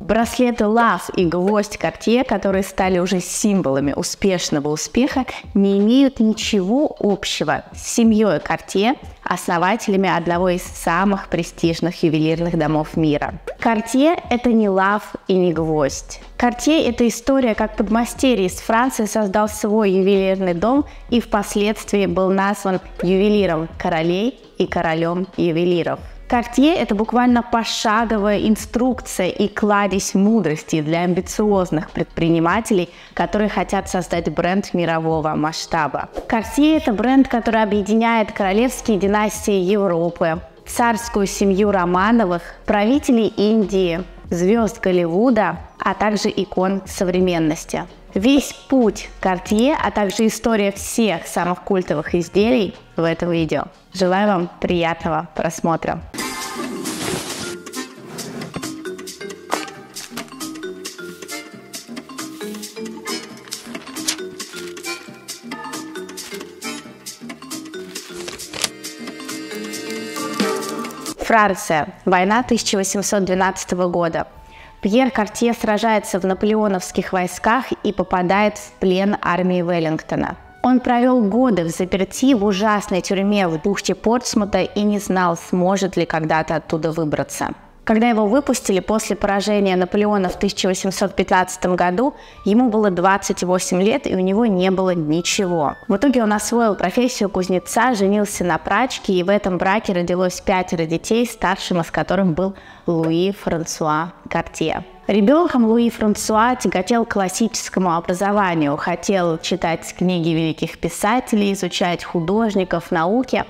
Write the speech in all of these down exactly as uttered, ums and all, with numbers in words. Браслеты Лав и гвоздь Картье, которые стали уже символами успешного успеха, не имеют ничего общего с семьей Картье, основателями одного из самых престижных ювелирных домов мира. Картье – это не лав и не гвоздь. Картье – это история, как подмастерье из Франции создал свой ювелирный дом и впоследствии был назван ювелиром королей и королем ювелиров. Картье – это буквально пошаговая инструкция и кладезь мудрости для амбициозных предпринимателей, которые хотят создать бренд мирового масштаба. Картье – это бренд, который объединяет королевские династии Европы, царскую семью Романовых, правителей Индии, звезд Голливуда, а также икон современности. Весь путь Картье, а также история всех самых культовых изделий в этом видео. Желаю вам приятного просмотра. Франция. Война тысяча восемьсот двенадцатого года. Пьер Картье сражается в наполеоновских войсках и попадает в плен армии Веллингтона. Он провел годы в заперти в ужасной тюрьме в бухте Портсмута и не знал, сможет ли когда-то оттуда выбраться. Когда его выпустили после поражения Наполеона в тысяча восемьсот пятнадцатом году, ему было двадцать восемь лет и у него не было ничего. В итоге он освоил профессию кузнеца, женился на прачке, и в этом браке родилось пятеро детей, старшим из которых был Луи Франсуа Картье. Ребенком Луи Франсуа тяготел к классическому образованию, хотел читать книги великих писателей, изучать художников, науки.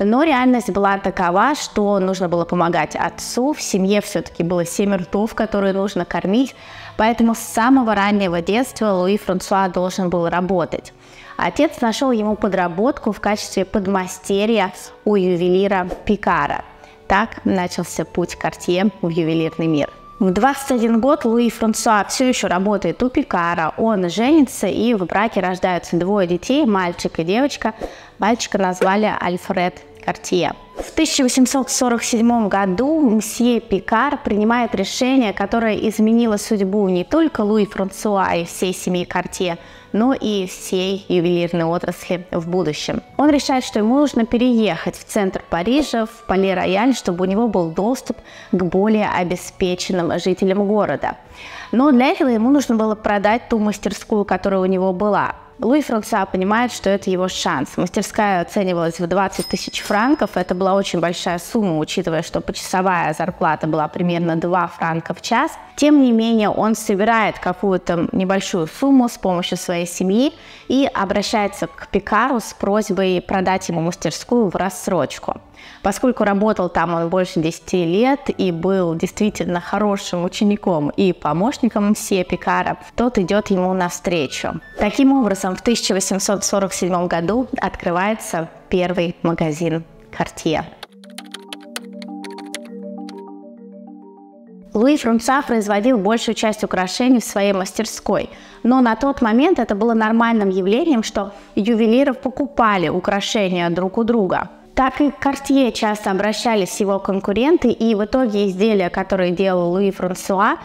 Но реальность была такова, что нужно было помогать отцу, в семье все-таки было семь ртов, которые нужно кормить, поэтому с самого раннего детства Луи Франсуа должен был работать. Отец нашел ему подработку в качестве подмастерья у ювелира Пикара. Так начался путь Картье в ювелирный мир. В двадцать один год Луи Франсуа все еще работает у Пикара, он женится, и в браке рождаются двое детей, мальчик и девочка. Мальчика назвали Альфред Картье. В тысяча восемьсот сорок седьмом году мсье Пикар принимает решение, которое изменило судьбу не только Луи Франсуа и всей семьи Картье, но и всей ювелирной отрасли в будущем. Он решает, что ему нужно переехать в центр Парижа, в Пале-Рояль, чтобы у него был доступ к более обеспеченным жителям города. Но для этого ему нужно было продать ту мастерскую, которая у него была. Луи Франсуа понимает, что это его шанс. Мастерская оценивалась в двадцать тысяч франков. Это была очень большая сумма, учитывая, что почасовая зарплата была примерно два франка в час. Тем не менее, он собирает какую-то небольшую сумму с помощью своей семьи и обращается к Пикару с просьбой продать ему мастерскую в рассрочку. Поскольку работал там он больше десяти лет и был действительно хорошим учеником и помощником мсье Пикара, тот идет ему навстречу. Таким образом, в тысяча восемьсот сорок седьмом году открывается первый магазин Картье. Луи Франсуа производил большую часть украшений в своей мастерской, но на тот момент это было нормальным явлением, что ювелиры покупали украшения друг у друга. Так и к Картье часто обращались его конкуренты, и в итоге изделия, которые делал Луи Франсуа,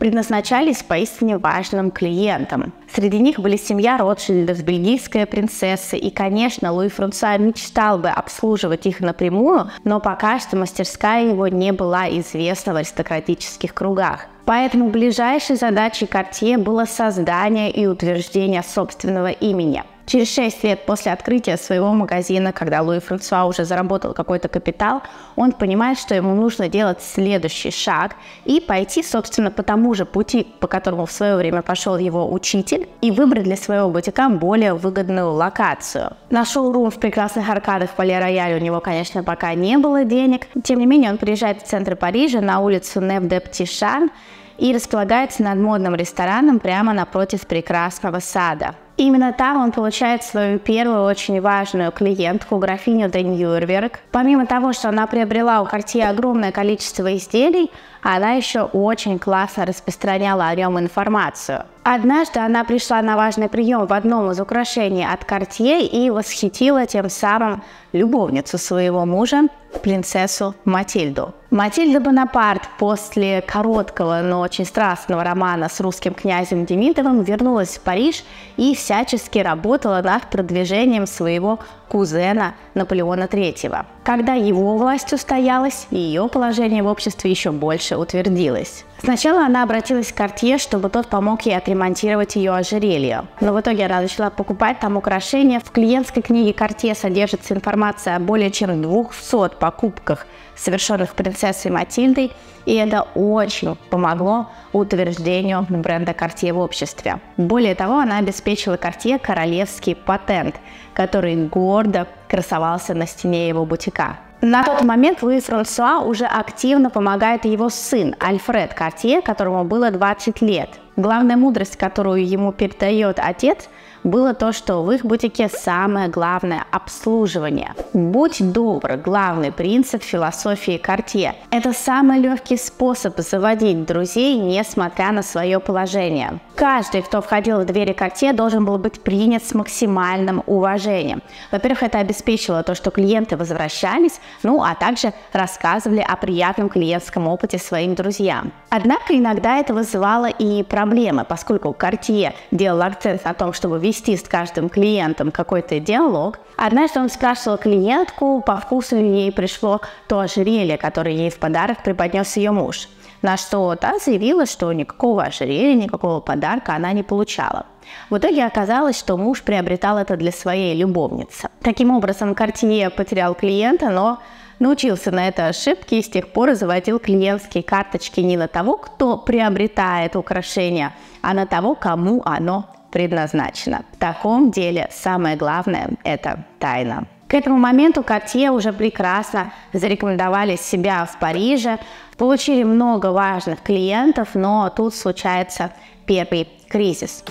предназначались поистине важным клиентам. Среди них были семья Ротшильдов, бельгийская принцесса, и, конечно, Луи Франсуа мечтал бы обслуживать их напрямую, но пока что мастерская его не была известна в аристократических кругах. Поэтому ближайшей задачей Картье было создание и утверждение собственного имени. Через шесть лет после открытия своего магазина, когда Луи Франсуа уже заработал какой-то капитал, он понимает, что ему нужно делать следующий шаг и пойти, собственно, по тому же пути, по которому в свое время пошел его учитель, и выбрать для своего бутика более выгодную локацию. На шоурум в прекрасных аркадах Пале-Рояль у него, конечно, пока не было денег. Тем не менее, он приезжает в центр Парижа на улицу Неф-де-Пти-Шан и располагается над модным рестораном прямо напротив прекрасного сада. Именно там он получает свою первую очень важную клиентку, графиню де Ньюрнберг. Помимо того, что она приобрела у Картье огромное количество изделий, она еще очень классно распространяла о нем информацию. Однажды она пришла на важный прием в одном из украшений от Картье и восхитила тем самым любовницу своего мужа, принцессу Матильду. Матильда Бонапарт после короткого, но очень страстного романа с русским князем Демидовым вернулась в Париж и всячески работала над продвижением своего кузена Наполеона третьего. Когда его власть устоялась, ее положение в обществе еще больше утвердилось. Сначала она обратилась к Картье, чтобы тот помог ей отремонтировать ее ожерелье. Но в итоге она начала покупать там украшения. В клиентской книге Картье содержится информация о более чем двухстах покупках, совершенных принцессой Матильдой, и это очень помогло утверждению бренда Картье в обществе. Более того, она обеспечила Картье королевский патент, который гордо красовался на стене его бутика. На тот момент Луи Франсуа уже активно помогает его сын Альфред Картье, которому было двадцать лет. Главная мудрость, которую ему передает отец, было то, что в их бутике самое главное – обслуживание. Будь добр – главный принцип философии Картье. Это самый легкий способ заводить друзей, несмотря на свое положение. Каждый, кто входил в двери Картье, должен был быть принят с максимальным уважением. Во-первых, это обеспечило то, что клиенты возвращались, ну а также рассказывали о приятном клиентском опыте своим друзьям. Однако иногда это вызывало и проблемы, поскольку Картье делал акцент на том, чтобы вести с каждым клиентом какой-то диалог. Однажды он спрашивал клиентку, по вкусу ей пришло то ожерелье, которое ей в подарок преподнес ее муж, на что та заявила, что никакого ожерелья, никакого подарка она не получала. В итоге оказалось, что муж приобретал это для своей любовницы. Таким образом, Картье потерял клиента, но научился на этой ошибке и с тех пор заводил клиентские карточки не на того, кто приобретает украшение, а на того, кому оно предназначено. В таком деле самое главное – это тайна. К этому моменту Картье уже прекрасно зарекомендовали себя в Париже, получили много важных клиентов, но тут случается первый кризис.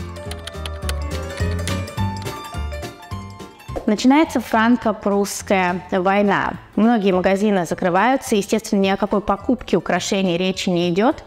Начинается франко-прусская война. Многие магазины закрываются, естественно, ни о какой покупке украшений речи не идет.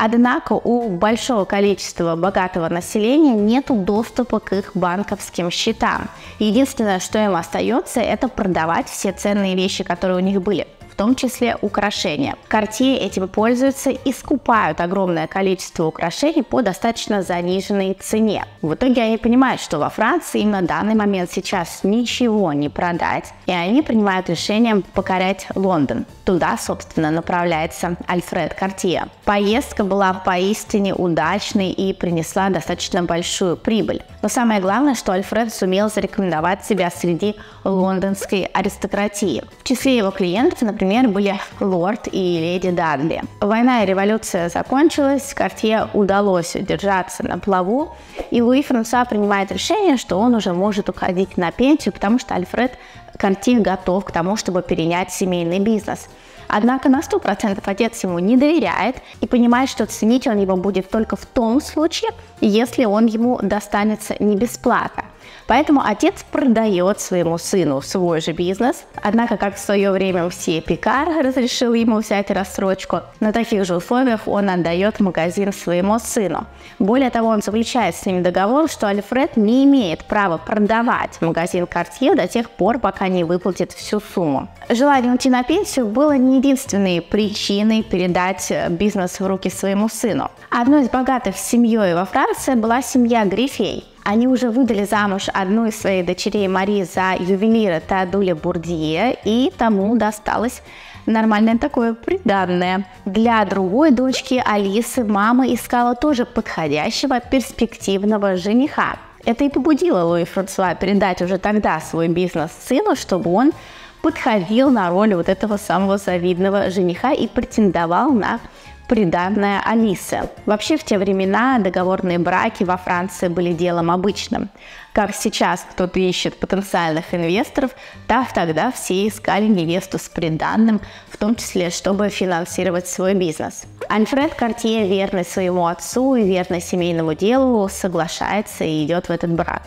Однако у большого количества богатого населения нет доступа к их банковским счетам. Единственное, что им остается, это продавать все ценные вещи, которые у них были, в том числе украшения. Картье этим пользуются и скупают огромное количество украшений по достаточно заниженной цене. В итоге они понимают, что во Франции им на данный момент сейчас ничего не продать, и они принимают решение покорять Лондон. Туда, собственно, направляется Альфред Картье. Поездка была поистине удачной и принесла достаточно большую прибыль. Но самое главное, что Альфред сумел зарекомендовать себя среди лондонской аристократии. В числе его клиентов, например, были лорд и леди Дадли. Война и революция закончилась, Картье удалось удержаться на плаву, и Луи Франсуа принимает решение, что он уже может уходить на пенсию, потому что Альфред Картье готов к тому, чтобы перенять семейный бизнес. Однако на сто процентов отец ему не доверяет и понимает, что ценить он его будет только в том случае, если он ему достанется не бесплатно. Поэтому отец продает своему сыну свой же бизнес, однако, как в свое время все Пикар разрешил ему взять рассрочку, на таких же условиях он отдает магазин своему сыну. Более того, он заключает с ним договор, что Альфред не имеет права продавать магазин Картье до тех пор, пока не выплатит всю сумму. Желание уйти на пенсию было не единственной причиной передать бизнес в руки своему сыну. Одной из богатых семьей во Франции была семья Грифей. Они уже выдали замуж одну из своих дочерей Мари за ювелира Теодуля Бурдье, и тому досталось нормальное такое приданное. Для другой дочки Алисы мама искала тоже подходящего перспективного жениха. Это и побудило Луи Франсуа передать уже тогда свой бизнес сыну, чтобы он подходил на роль вот этого самого завидного жениха и претендовал на приданное Алисы. Вообще в те времена договорные браки во Франции были делом обычным. Как сейчас кто-то ищет потенциальных инвесторов, так тогда все искали невесту с приданным, в том числе, чтобы финансировать свой бизнес. Альфред Картье, верный своему отцу и верный семейному делу, соглашается и идет в этот брак.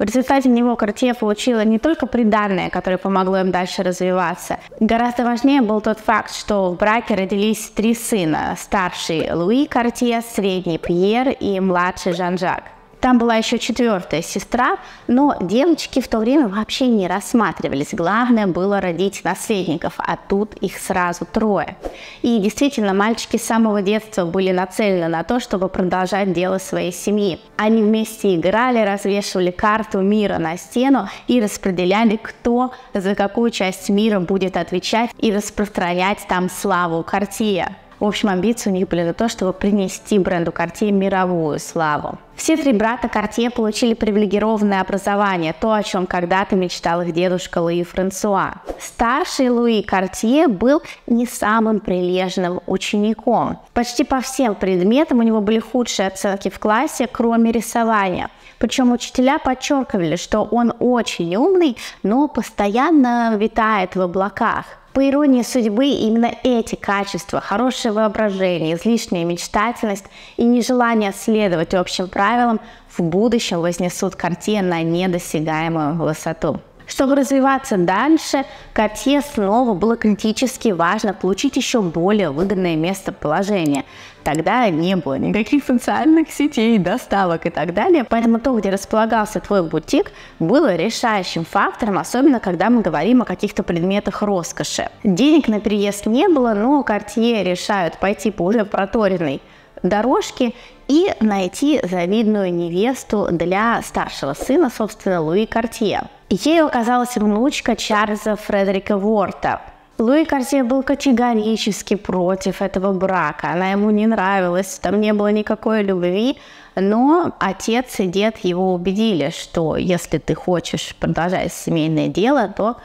В результате него Картье получила не только приданое, которое помогло им дальше развиваться. Гораздо важнее был тот факт, что в браке родились три сына: старший Луи Картье, средний Пьер и младший Жан-Жак. Там была еще четвертая сестра, но девочки в то время вообще не рассматривались. Главное было родить наследников, а тут их сразу трое. И действительно, мальчики с самого детства были нацелены на то, чтобы продолжать дело своей семьи. Они вместе играли, развешивали карту мира на стену и распределяли, кто за какую часть мира будет отвечать и распространять там славу Картье. В общем, амбиции у них были на то, чтобы принести бренду Картье мировую славу. Все три брата Картье получили привилегированное образование, то, о чем когда-то мечтал их дедушка Луи Франсуа. Старший Луи Картье был не самым прилежным учеником. Почти по всем предметам у него были худшие оценки в классе, кроме рисования. Причем учителя подчеркивали, что он очень умный, но постоянно витает в облаках. По иронии судьбы, именно эти качества – хорошее воображение, излишняя мечтательность и нежелание следовать общим правилам – в будущем вознесут Картье на недосягаемую высоту. Чтобы развиваться дальше, Картье снова было критически важно получить еще более выгодное местоположение. Тогда не было никаких социальных сетей, доставок и так далее, поэтому то, где располагался твой бутик, было решающим фактором, особенно когда мы говорим о каких-то предметах роскоши. Денег на переезд не было, но Картье решают пойти по уже проторенной дорожке и найти завидную невесту для старшего сына, собственно, Луи Картье. Ею оказалась внучка Чарльза Фредерика Уорта. Луи Картье был категорически против этого брака, она ему не нравилась, там не было никакой любви, но отец и дед его убедили, что если ты хочешь продолжать семейное дело, то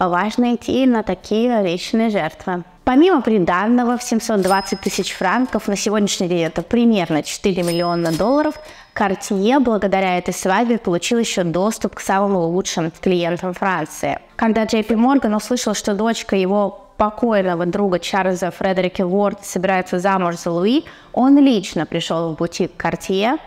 важно идти на такие личные жертвы. Помимо приданого в семьсот двадцать тысяч франков, на сегодняшний день это примерно четыре миллиона долларов, Картье благодаря этой свадьбе получил еще доступ к самым лучшим клиентам Франции. Когда Джей Пи Морган услышал, что дочка его покойного друга Чарльза Фредерика Уорд собирается замуж за Луи, он лично пришел в бутик Картье,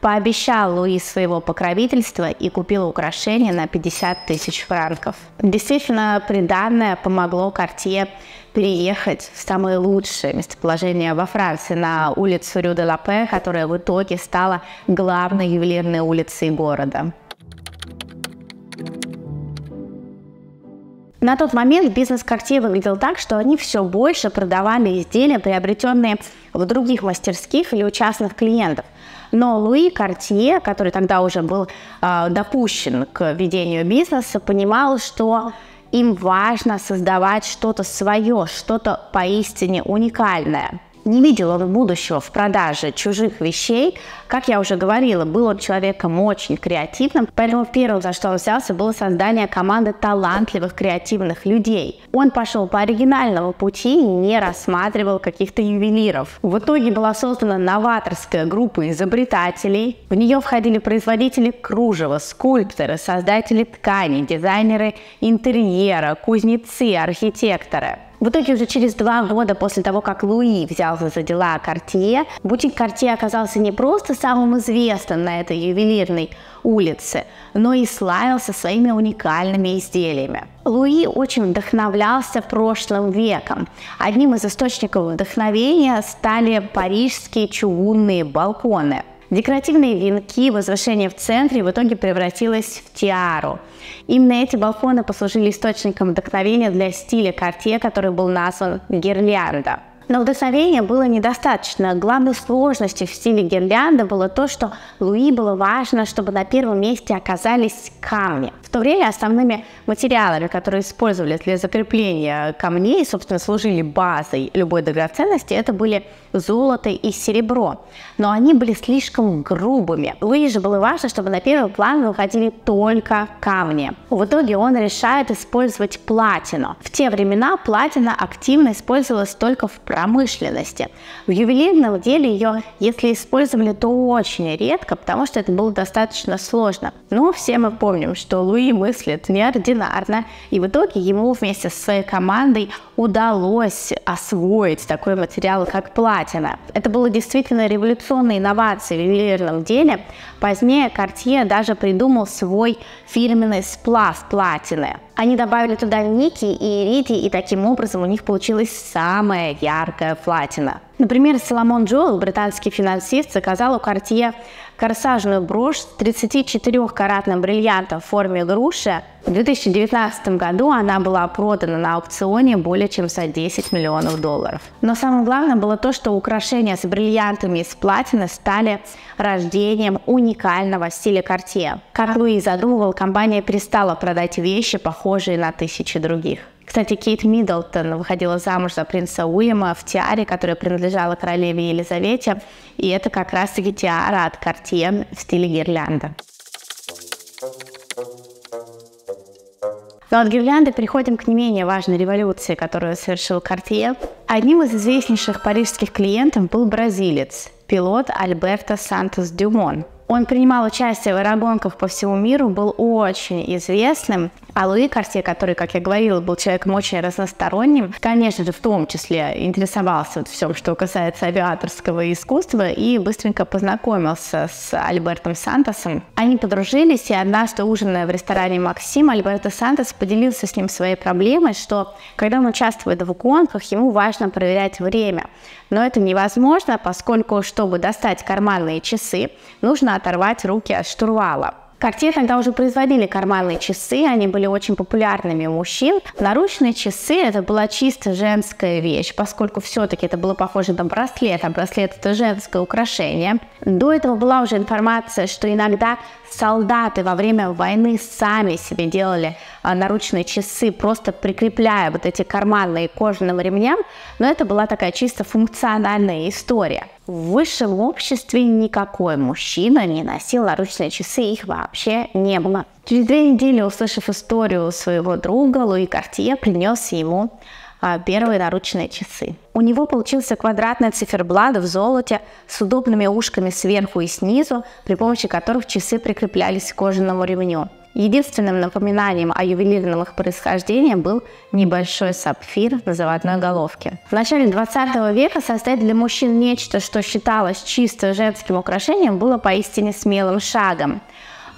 пообещал Луи своего покровительства и купил украшение на пятьдесят тысяч франков. Действительно, приданое помогло Картье переехать в самое лучшее местоположение во Франции, на улицу Рю-де-Лапе, которая в итоге стала главной ювелирной улицей города. На тот момент бизнес Картье выглядел так, что они все больше продавали изделия, приобретенные в других мастерских или у частных клиентов. Но Луи Картье, который тогда уже был э, допущен к ведению бизнеса, понимал, что им важно создавать что-то свое, что-то поистине уникальное. Не видел он будущего в продаже чужих вещей. Как я уже говорила, был он человеком очень креативным, поэтому первым, за что он взялся, было создание команды талантливых, креативных людей. Он пошел по оригинальному пути и не рассматривал каких-то ювелиров. В итоге была создана новаторская группа изобретателей. В нее входили производители кружева, скульпторы, создатели тканей, дизайнеры интерьера, кузнецы, архитекторы. В итоге уже через два года после того, как Луи взялся за дела Картье, бутик Картье оказался не просто самым известным на этой ювелирной улице, но и славился своими уникальными изделиями. Луи очень вдохновлялся прошлым веком. Одним из источников вдохновения стали парижские чугунные балконы. Декоративные венки, возвышение в центре в итоге превратилось в тиару. Именно эти балконы послужили источником вдохновения для стиля Картье, который был назван гирлянда. Но вдохновения было недостаточно. Главной сложностью в стиле гирлянда было то, что Луи было важно, чтобы на первом месте оказались камни. В то время основными материалами, которые использовали для закрепления камней, собственно, служили базой любой драгоценности, это были золото и серебро. Но они были слишком грубыми. Луи же было важно, чтобы на первый план выходили только камни. В итоге он решает использовать платину. В те времена платина активно использовалась только в промышленности. В ювелирном деле ее, если использовали, то очень редко, потому что это было достаточно сложно. Но все мы помним, что Луи мыслит неординарно, и в итоге ему вместе со своей командой удалось освоить такой материал, как платина. Это было действительно революционной инновацией в ювелирном деле. Позднее Картье даже придумал свой фирменный сплав платины. Они добавили туда никель и иридий, и таким образом у них получилась самая яркая платина. Например, Соломон Джоэл, британский финансист, заказал у Картье корсажную брошь с тридцатичетырёхкаратным бриллиантом в форме груши. В две тысячи девятнадцатом году она была продана на аукционе более чем за десять миллионов долларов. Но самое главное было то, что украшения с бриллиантами из платины стали рождением уникального стиля Картье. Как Луи задумывал, компания перестала продать вещи, похожие на тысячи других. Кстати, Кейт Миддлтон выходила замуж за принца Уильяма в тиаре, которая принадлежала королеве Елизавете, и это как раз-таки тиара от Картье в стиле гирлянда. Но от гирлянды переходим к не менее важной революции, которую совершил Картье. Одним из известнейших парижских клиентов был бразилец, пилот Альберто Сантос-Дюмон. Он принимал участие в аэромонках по всему миру, был очень известным. А Луи Картье, который, как я говорила, был человеком очень разносторонним, конечно же, в том числе интересовался вот всем, что касается авиаторского искусства, и быстренько познакомился с Альбертом Сантосом. Они подружились, и однажды, ужиная в ресторане «Максим», Альберто Сантос поделился с ним своей проблемой, что когда он участвует в гонках, ему важно проверять время. Но это невозможно, поскольку, чтобы достать карманные часы, нужно оторвать руки от штурвала. Картье тогда уже производили карманные часы, они были очень популярными у мужчин. Наручные часы — это была чисто женская вещь, поскольку все-таки это было похоже на браслет, а браслет — это женское украшение. До этого была уже информация, что иногда солдаты во время войны сами себе делали наручные часы, просто прикрепляя вот эти карманные кожаным ремням, но это была такая чисто функциональная история. В высшем обществе никакой мужчина не носил наручные часы, их вообще не было. Через две недели, услышав историю своего друга, Луи Картье принес ему а, первые наручные часы. У него получился квадратный циферблат в золоте с удобными ушками сверху и снизу, при помощи которых часы прикреплялись к кожаному ремню. Единственным напоминанием о ювелирном их происхождении был небольшой сапфир на заводной головке. В начале двадцатого века создать для мужчин нечто, что считалось чисто женским украшением, было поистине смелым шагом.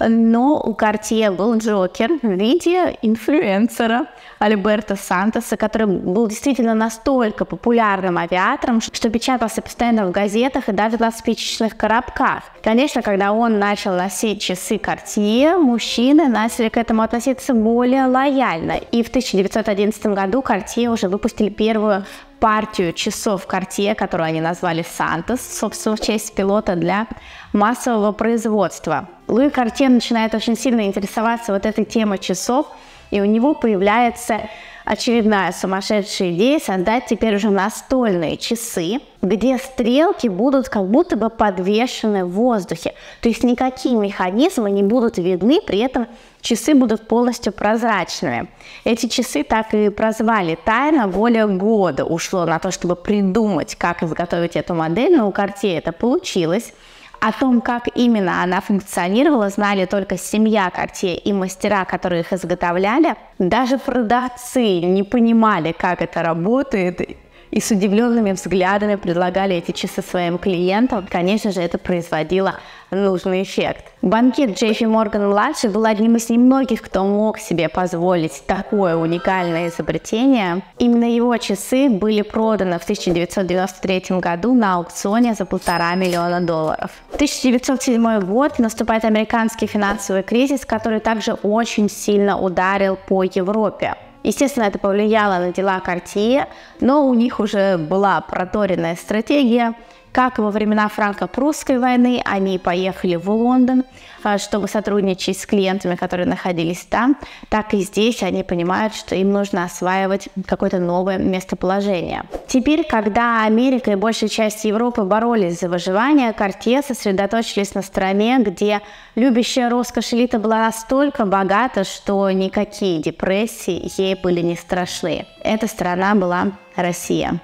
Но у Картье был джокер в виде инфлюенсера Альберто Сантоса, который был действительно настолько популярным авиатором, что печатался постоянно в газетах и даже на спичечных коробках. Конечно, когда он начал носить часы Картье, мужчины начали к этому относиться более лояльно. И в тысяча девятьсот одиннадцатом году Картье уже выпустили первую партию часов Картье, которую они назвали Сантос, собственно, в честь пилота, для массового производства. Луи Картье начинает очень сильно интересоваться вот этой темой часов, и у него появляется очередная сумасшедшая идея создать теперь уже настольные часы, где стрелки будут как будто бы подвешены в воздухе. То есть никакие механизмы не будут видны, при этом часы будут полностью прозрачными. Эти часы так и прозвали тайно. Более года ушло на то, чтобы придумать, как изготовить эту модель, но у Картье это получилось. О том, как именно она функционировала, знали только семья Картье и мастера, которые их изготовляли. Даже продавцы не понимали, как это работает, и с удивленными взглядами предлагали эти часы своим клиентам. Конечно же, это производило нужный эффект. Банкир Джей Пи Морган младший был одним из немногих, кто мог себе позволить такое уникальное изобретение. Именно его часы были проданы в тысяча девятьсот девяносто третьем году на аукционе за полтора миллиона долларов. тысяча девятьсот седьмой год, наступает американский финансовый кризис, который также очень сильно ударил по Европе. Естественно, это повлияло на дела Картье, но у них уже была проторенная стратегия. Как во времена франко-прусской войны, они поехали в Лондон, чтобы сотрудничать с клиентами, которые находились там, так и здесь они понимают, что им нужно осваивать какое-то новое местоположение. Теперь, когда Америка и большая часть Европы боролись за выживание, Картье сосредоточились на стране, где любящая роскошь элита была настолько богата, что никакие депрессии ей были не страшны. Эта страна была Россия.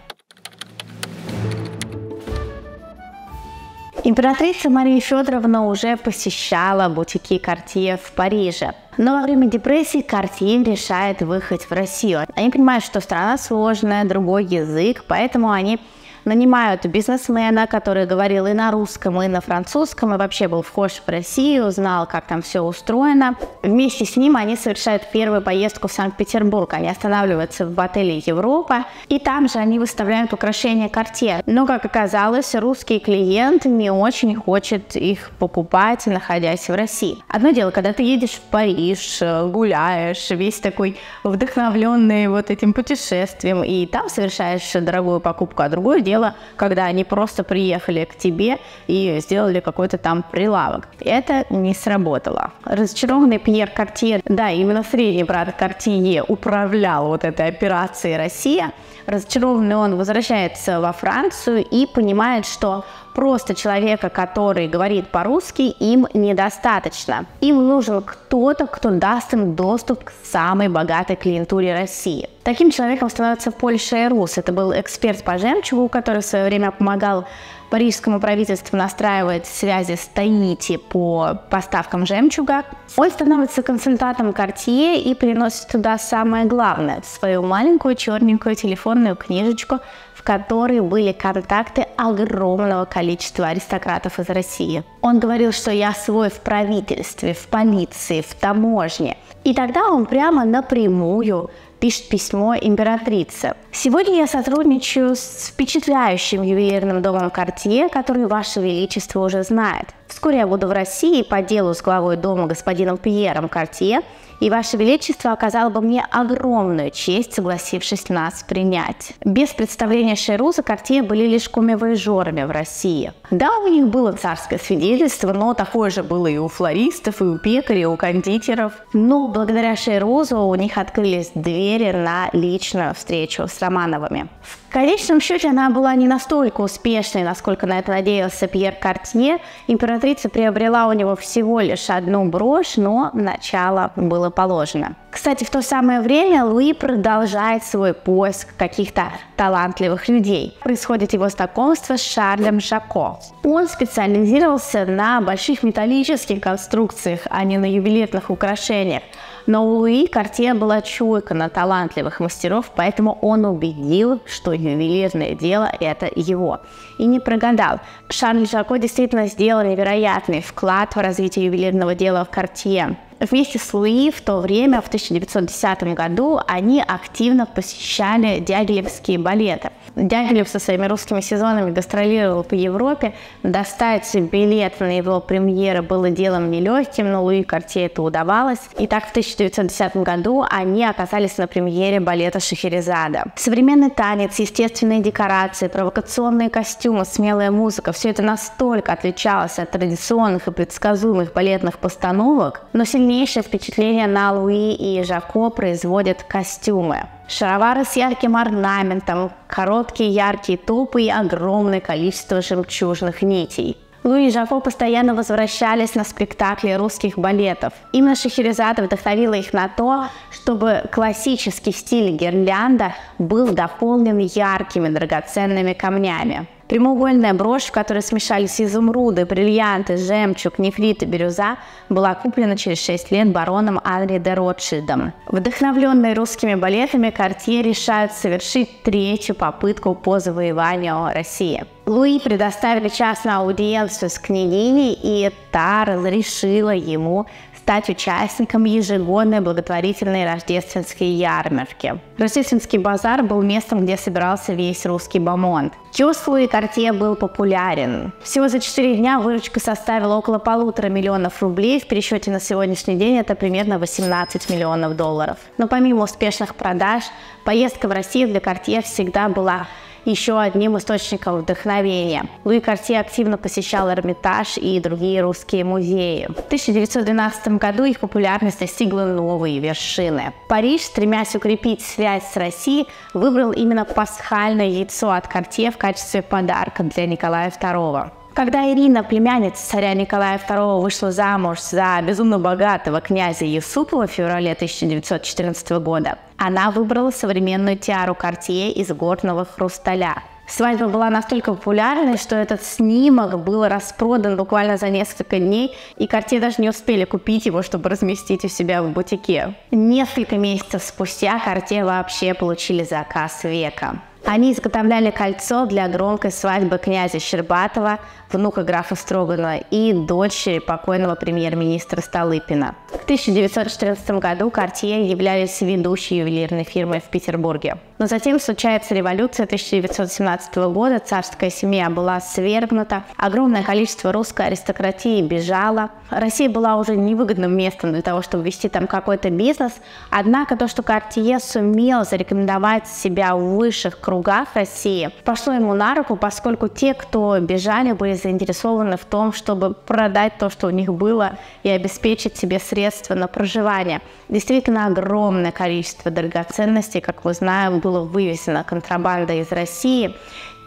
Императрица Мария Федоровна уже посещала бутики Картье в Париже. Но во время депрессии Картье решает выехать в Россию. Они понимают, что страна сложная, другой язык, поэтому они нанимают бизнесмена, который говорил и на русском, и на французском, и вообще был вхож в Россию, знал, как там все устроено. Вместе с ним они совершают первую поездку в Санкт-Петербург. Они останавливаются в отеле «Европа», и там же они выставляют украшения Картье. Но, как оказалось, русский клиент не очень хочет их покупать, находясь в России. Одно дело, когда ты едешь в Париж, гуляешь, весь такой вдохновленный вот этим путешествием, и там совершаешь дорогую покупку, а другое дело, когда они просто приехали к тебе и сделали какой-то там прилавок. Это не сработало. Разочарованный Пьер Картье, да, именно средний брат Картье управлял вот этой операцией «Россия», разочарованный он возвращается во Францию и понимает, что просто человека, который говорит по-русски, им недостаточно. Им нужен кто-то, кто даст им доступ к самой богатой клиентуре России. Таким человеком становится Поль Шейрус. Это был эксперт по жемчугу, который в свое время помогал парижскому правительству настраивать связи с Таити по поставкам жемчуга. Он становится консультантом Картье и приносит туда самое главное – свою маленькую черненькую телефонную книжечку, в которой были контакты огромного количества аристократов из России. Он говорил, что я свой в правительстве, в полиции, в таможне. И тогда он прямо напрямую пишет письмо императрице. Сегодня я сотрудничаю с впечатляющим ювелирным домом Картье, который Ваше Величество уже знает. Вскоре я буду в России по делу с главой дома господином Пьером Картье, и Ваше Величество оказало бы мне огромную честь, согласившись нас принять. Без представления Шейруза Картье были лишь кумевояжерами в России. Да, у них было царское свидетельство, но такое же было и у флористов, и у пекарей, и у кондитеров. Но благодаря Шейрузу у них открылись двери на личную встречу с Романовыми. В конечном счете она была не настолько успешной, насколько на это надеялся Пьер Картье. Императрица приобрела у него всего лишь одну брошь, но начало было положено. Кстати, в то самое время Луи продолжает свой поиск каких-то талантливых людей. Происходит его знакомство с Шарлем Жако. Он специализировался на больших металлических конструкциях, а не на ювелирных украшениях. Но у Луи Картье была чуйка на талантливых мастеров, поэтому он убедил, что ювелирное дело – это его. И не прогадал. Шарль Жако действительно сделал невероятный вклад в развитие ювелирного дела в Картье. Вместе с Луи в то время, в тысяча девятьсот десятом году, они активно посещали дягилевские балеты. Дягилев со своими русскими сезонами гастролировал по Европе. Достать билет на его премьеры было делом нелегким, но Луи Картье это удавалось. И так в тысяча девятьсот десятом году они оказались на премьере балета «Шехерезада». Современный танец, естественные декорации, провокационные костюмы, смелая музыка – все это настолько отличалось от традиционных и предсказуемых балетных постановок, но сильно Сильнейшее впечатление на Луи и Жако производят костюмы. Шаровары с ярким орнаментом, короткие яркие топы и огромное количество жемчужных нитей. Луи и Жако постоянно возвращались на спектакли русских балетов. Именно Шехерезада вдохновила их на то, чтобы классический стиль гирлянда был дополнен яркими драгоценными камнями. Прямоугольная брошь, в которой смешались изумруды, бриллианты, жемчуг, нефрит и бирюза, была куплена через шесть лет бароном Анри де Ротшильдом. Вдохновленные русскими балетами, Картье решают совершить третью попытку по завоеванию России. Луи предоставили частную аудиенцию с княгиней, и та разрешила ему стать участником ежегодной благотворительной рождественской ярмарки. Рождественский базар был местом, где собирался весь русский бомонд. Киоск Луи Картье был популярен. Всего за четыре дня выручка составила около полутора миллионов рублей, в пересчете на сегодняшний день это примерно восемнадцать миллионов долларов. Но помимо успешных продаж, поездка в Россию для Картье всегда была еще одним источником вдохновения. Луи Картье активно посещал Эрмитаж и другие русские музеи. В тысяча девятьсот двенадцатом году их популярность достигла новые вершины. Париж, стремясь укрепить связь с Россией, выбрал именно пасхальное яйцо от Картье в качестве подарка для Николая Второго. Когда Ирина, племянница царя Николая Второго, вышла замуж за безумно богатого князя Юсупова в феврале тысяча девятьсот четырнадцатого года, она выбрала современную тиару Картье из горного хрусталя. Свадьба была настолько популярной, что этот снимок был распродан буквально за несколько дней, и Картье даже не успели купить его, чтобы разместить у себя в бутике. Несколько месяцев спустя Картье вообще получили заказ века. Они изготовляли кольцо для громкой свадьбы князя Щербатова, внука графа Строганова и дочери покойного премьер-министра Столыпина. В тысяча девятьсот четырнадцатом году Картье являлись ведущей ювелирной фирмой в Петербурге. Но затем случается революция тысяча девятьсот семнадцатого года, царская семья была свергнута, огромное количество русской аристократии бежало. Россия была уже невыгодным местом для того, чтобы вести там какой-то бизнес, однако то, что Картье сумел зарекомендовать себя в высших кругах, России, пошло ему на руку, поскольку те, кто бежали, были заинтересованы в том, чтобы продать то, что у них было, и обеспечить себе средства на проживание. Действительно, огромное количество драгоценностей, как мы знаем, было вывезено контрабандой из России,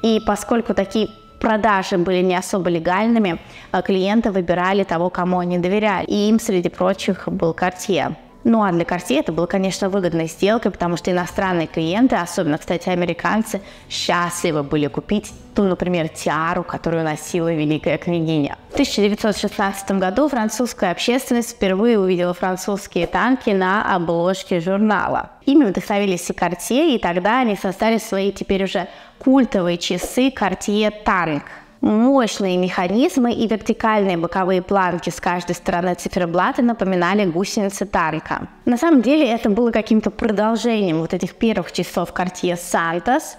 и поскольку такие продажи были не особо легальными, клиенты выбирали того, кому они доверяли, и им, среди прочих, был Картье. Ну а для Картье это было, конечно, выгодной сделкой, потому что иностранные клиенты, особенно, кстати, американцы, счастливы были купить ту, например, тиару, которую носила великая княгиня. В тысяча девятьсот шестнадцатом году французская общественность впервые увидела французские танки на обложке журнала. Ими вдохновились и Картье, и тогда они создали свои теперь уже культовые часы Картье Танк. Мощные механизмы и вертикальные боковые планки с каждой стороны циферблата напоминали гусеницы танка. На самом деле это было каким-то продолжением вот этих первых часов Картье Сантос,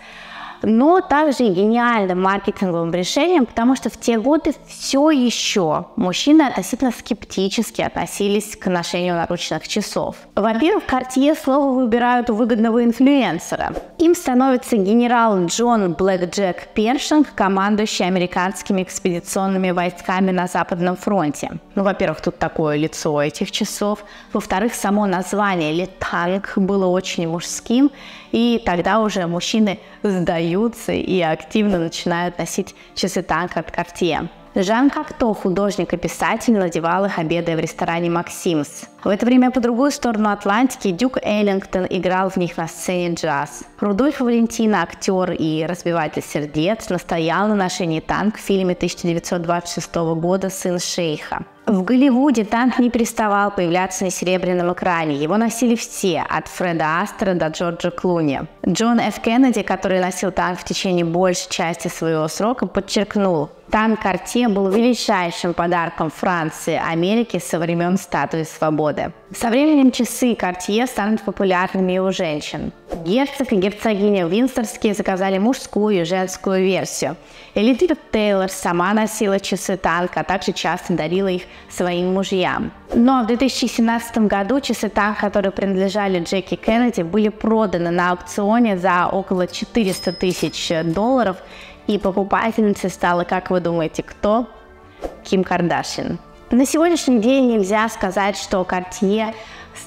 но также и гениальным маркетинговым решением, потому что в те годы все еще мужчины относительно скептически относились к ношению наручных часов. Во-первых, Картье слово выбирают у выгодного инфлюенсера. Им становится генерал Джон Блэк Джек Першинг, командующий американскими экспедиционными войсками на Западном фронте. Ну, во-первых, тут такое лицо этих часов. Во-вторых, само название или танк было очень мужским, и тогда уже мужчины сдают и активно начинают носить часы танк от Картье. Жан Кокто, художник и писатель, надевал их, обедая в ресторане «Максим». В это время по другую сторону Атлантики Дюк Эллингтон играл в них на сцене джаз. Рудольф Валентин, актер и разбиватель сердец, настоял на ношении танк в фильме тысяча девятьсот двадцать шестого года «Сын шейха». В Голливуде танк не переставал появляться на серебряном экране. Его носили все, от Фреда Астера до Джорджа Клуни. Джон Ф. Кеннеди, который носил танк в течение большей части своего срока, подчеркнул: танк Картье был величайшим подарком Франции, Америки со времен Статуи Свободы. Со временем часы Картье станут популярными и у женщин. Герцог и герцогиня Винсорские заказали мужскую и женскую версию. Элизабет Тейлор сама носила часы танк, а также часто дарила их своим мужьям. Но в две тысячи семнадцатом году часы танк, которые принадлежали Джеки Кеннеди, были проданы на аукционе за около четыреста тысяч долларов, и покупательницей стала, как вы думаете, кто? Ким Кардашьян. На сегодняшний день нельзя сказать, что Картье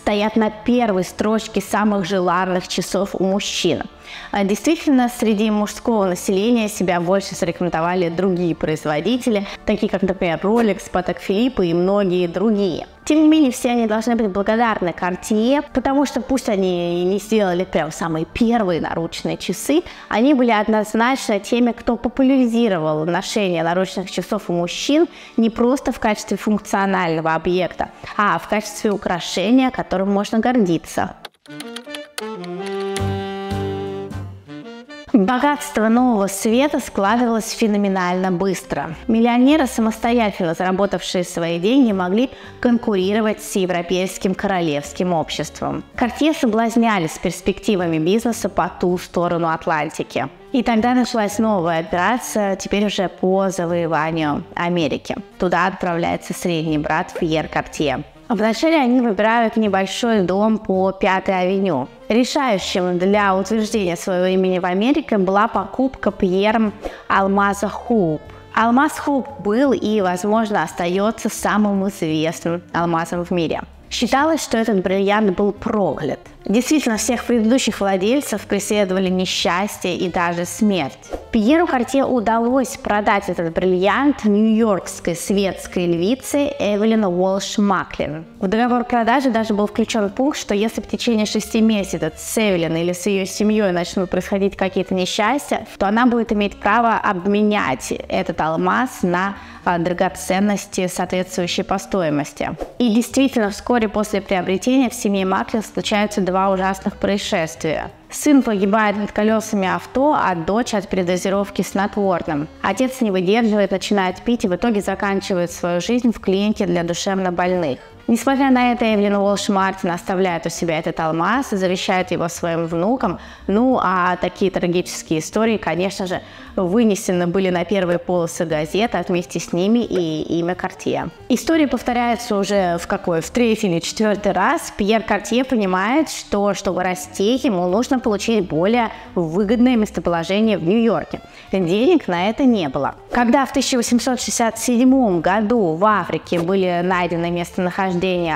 стоят на первой строчке самых желанных часов у мужчин. Действительно, среди мужского населения себя больше зарекомендовали другие производители, такие как, например, Rolex, Patek Philippe и многие другие. Тем не менее, все они должны быть благодарны Cartier, потому что пусть они и не сделали прям самые первые наручные часы, они были однозначно теми, кто популяризировал ношение наручных часов у мужчин не просто в качестве функционального объекта, а в качестве украшения, которым можно гордиться. Богатство нового света складывалось феноменально быстро. Миллионеры, самостоятельно заработавшие свои деньги, могли конкурировать с европейским королевским обществом. Картье соблазняли с перспективами бизнеса по ту сторону Атлантики. И тогда началась новая операция, теперь уже по завоеванию Америки. Туда отправляется средний брат Пьер Картье. Вначале они выбирают небольшой дом по Пятой авеню. Решающим для утверждения своего имени в Америке была покупка Пьером алмаза Хоуп. Алмаз Хоуп был и, возможно, остается самым известным алмазом в мире. Считалось, что этот бриллиант был проклят. Действительно, всех предыдущих владельцев преследовали несчастье и даже смерть. Пьеру Картье удалось продать этот бриллиант нью-йоркской светской львице Эвелин Уолш Маклер. В договор продажи даже был включен пункт, что если в течение шести месяцев с Эвелин или с ее семьей начнут происходить какие-то несчастья, то она будет иметь право обменять этот алмаз на драгоценности, соответствующие по стоимости. И действительно, вскоре после приобретения в семье Маклер случаются два ужасных происшествия. Сын погибает под колесами авто, а дочь от передозировки снотворным. Отец не выдерживает, начинает пить и в итоге заканчивает свою жизнь в клинике для душевнобольных. Несмотря на это, Эвелин Уолш Мартин оставляет у себя этот алмаз и завещает его своим внукам. Ну, а такие трагические истории, конечно же, вынесены были на первые полосы газет, а вместе с ними и имя Картье. История повторяется уже в какой? В третий или четвертый раз. Пьер Картье понимает, что, чтобы расти, ему нужно получить более выгодное местоположение в Нью-Йорке. Денег на это не было. Когда в тысяча восемьсот шестьдесят седьмом году в Африке были найдены местонахождения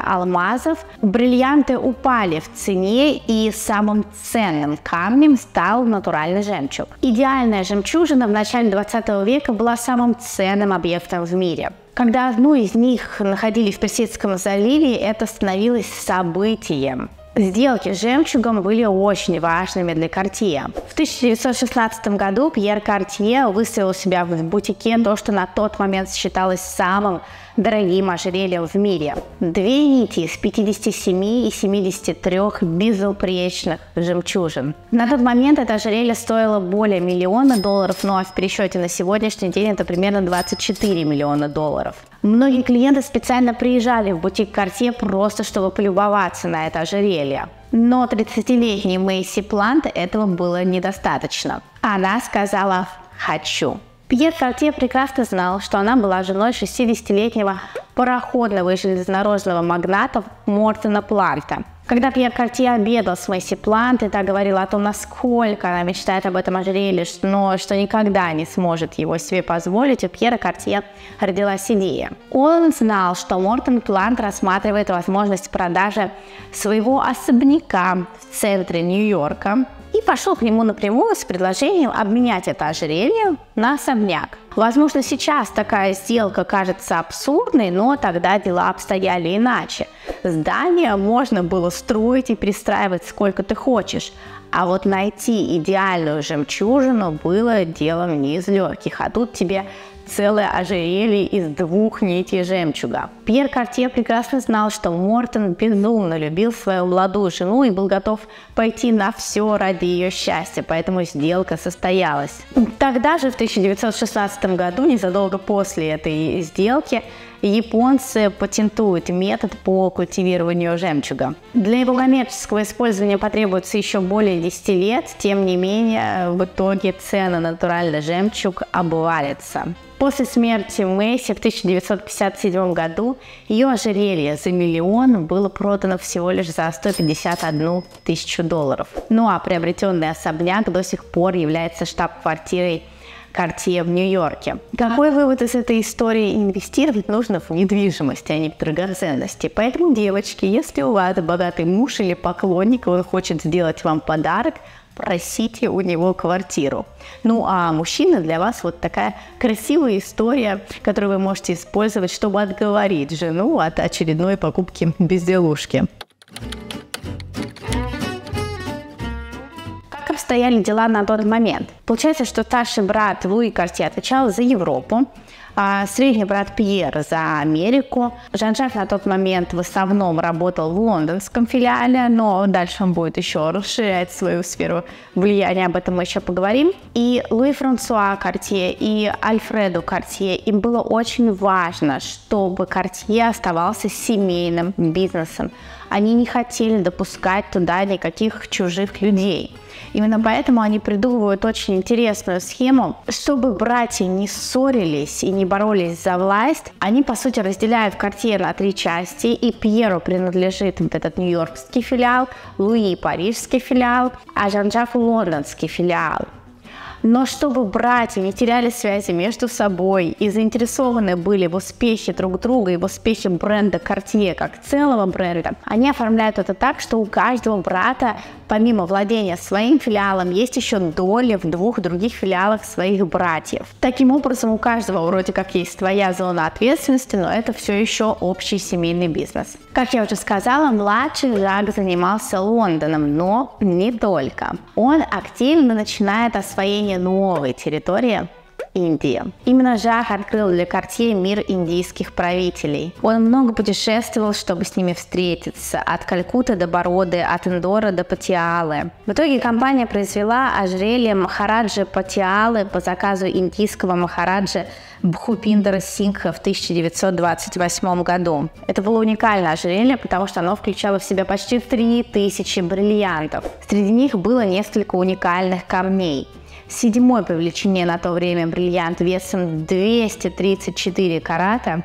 алмазов, бриллианты упали в цене, и самым ценным камнем стал натуральный жемчуг. Идеальная жемчужина в начале двадцатого века была самым ценным объектом в мире. Когда одну из них находили в Персидском заливе, это становилось событием. Сделки с жемчугом были очень важными для Картье. В тысяча девятьсот шестнадцатом году Пьер Картье выставил у себя в бутике то, что на тот момент считалось самым дорогим ожерельем в мире. Две нити из пятидесяти семи и семидесяти трёх безупречных жемчужин. На тот момент это ожерелье стоило более миллиона долларов, ну а в пересчете на сегодняшний день это примерно двадцать четыре миллиона долларов. Многие клиенты специально приезжали в бутик Картье просто, чтобы полюбоваться на это ожерелье. Но тридцатилетней Мэйси Плант этого было недостаточно. Она сказала «хочу». Пьер Картье прекрасно знал, что она была женой шестидесятилетнего пароходного и железнодорожного магната Мортона Планта. Когда Пьер Картье обедал с Мэйси Плант, и та говорила о том, насколько она мечтает об этом ожерелье, но что никогда не сможет его себе позволить, у Пьера Картье родилась идея. Он знал, что Мортон Плант рассматривает возможность продажи своего особняка в центре Нью-Йорка и пошел к нему напрямую с предложением обменять это ожерелье на особняк. Возможно, сейчас такая сделка кажется абсурдной, но тогда дела обстояли иначе. Здание можно было строить и пристраивать сколько ты хочешь, а вот найти идеальную жемчужину было делом не из легких, а тут тебе целое ожерелье из двух нитей жемчуга. Пьер Картье прекрасно знал, что Мортон безумно любил свою молодую жену и был готов пойти на все ради ее счастья, поэтому сделка состоялась. Тогда же, в тысяча девятьсот шестнадцатом году, незадолго после этой сделки, японцы патентуют метод по культивированию жемчуга. Для его коммерческого использования потребуется еще более десяти лет, тем не менее, в итоге цены на натуральный жемчуг обвалится. После смерти Мэйси в тысяча девятьсот пятьдесят седьмом году ее ожерелье за миллион было продано всего лишь за сто пятьдесят одну тысячу долларов. Ну а приобретенный особняк до сих пор является штаб-квартирой Картье в Нью-Йорке. Какой вывод из этой истории? Инвестировать нужно в недвижимость, а не в драгоценности. Поэтому, девочки, если у вас богатый муж или поклонник, он хочет сделать вам подарок, просите у него квартиру. Ну а мужчина, для вас вот такая красивая история, которую вы можете использовать, чтобы отговорить жену от очередной покупки безделушки. Стояли дела на тот момент. Получается, что старший брат Луи Картье отвечал за Европу, а средний брат Пьер за Америку. Жан-Жак на тот момент в основном работал в лондонском филиале, но дальше он будет еще расширять свою сферу влияния, об этом мы еще поговорим. И Луи Франсуа Картье, и Альфреду Картье, им было очень важно, чтобы Картье оставался семейным бизнесом. Они не хотели допускать туда никаких чужих людей. Именно поэтому они придумывают очень интересную схему. Чтобы братья не ссорились и не боролись за власть, они, по сути, разделяют Картье на три части, и Пьеру принадлежит вот этот нью-йоркский филиал, Луи – парижский филиал, а Жан-Жаку – лондонский филиал. Но чтобы братья не теряли связи между собой и заинтересованы были в успехе друг друга и в успехе бренда Cartier как целого бренда, они оформляют это так, что у каждого брата, помимо владения своим филиалом, есть еще доли в двух других филиалах своих братьев. Таким образом, у каждого вроде как есть своя зона ответственности, но это все еще общий семейный бизнес. Как я уже сказала, младший Жак занимался Лондоном, но не только. Он активно начинает освоение новой территории Индии. Именно Жак открыл для Картье мир индийских правителей. Он много путешествовал, чтобы с ними встретиться, от Калькутты до Бороды, от Индора до Патиалы. В итоге компания произвела ожерелье Махараджи Патиалы по заказу индийского Махараджи Бхупиндера Сингха в тысяча девятьсот двадцать восьмом году. Это было уникальное ожерелье, потому что оно включало в себя почти три тысячи бриллиантов. Среди них было несколько уникальных камней. Седьмой по величине на то время бриллиант весом двести тридцать четыре карата,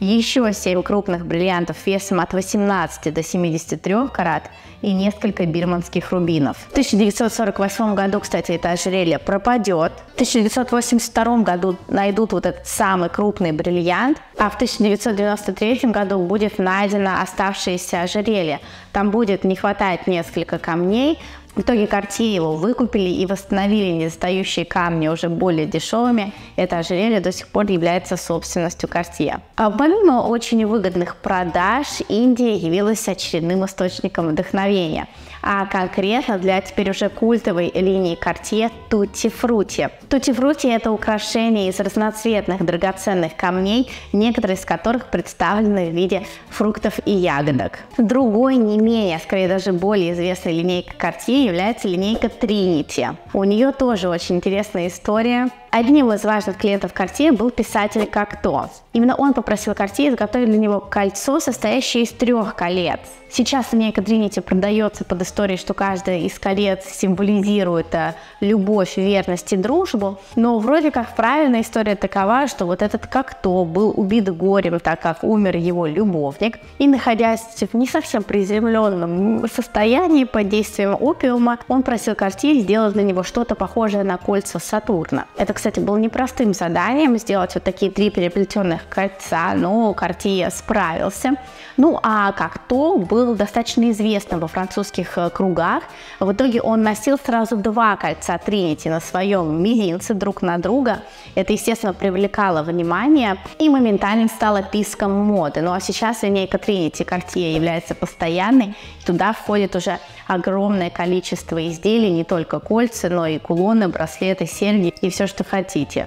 еще семь крупных бриллиантов весом от восемнадцати до семидесяти трёх карат и несколько бирманских рубинов. В тысяча девятьсот сорок восьмом году, кстати, это ожерелье пропадет. В тысяча девятьсот восемьдесят втором году найдут вот этот самый крупный бриллиант, а в тысяча девятьсот девяносто третьем году будет найдено оставшееся ожерелье. Там будет не хватать несколько камней. В итоге Картье его выкупили и восстановили недостающие камни уже более дешевыми. Это ожерелье до сих пор является собственностью Картье. А помимо очень выгодных продаж, Индия явилась очередным источником вдохновения. А конкретно для теперь уже культовой линии Картье тутти-фрути. Тутти-фрути – это украшения из разноцветных драгоценных камней, некоторые из которых представлены в виде фруктов и ягодок. Другой, не менее, скорее даже более известной линейкой Картье является линейка Тринити. У нее тоже очень интересная история. Одним из важных клиентов Картье был писатель Кокто. Именно он попросил Картье изготовить для него кольцо, состоящее из трех колец. Сейчас линейка Тринити продается под историей, что каждая из колец символизирует любовь, верность и дружбу. Но вроде как правильная история такова, что вот этот Кокто был убит горем, так как умер его любовник. И находясь в не совсем приземленном состоянии под действием опиума, он просил Картье сделать для него что-то похожее на кольца Сатурна. Это, кстати, было непростым заданием сделать вот такие три переплетенных кольца, но Картье справился. Ну а Кокто был достаточно известным во французских кругах. В итоге он носил сразу два кольца Тринити на своем мизинце друг на друга. Это, естественно, привлекало внимание и моментально стало писком моды. Ну а сейчас линейка Тринити Картье является постоянной. Туда входит уже огромное количество изделий, не только кольца, но и кулоны, браслеты, серьги и все, что хотите.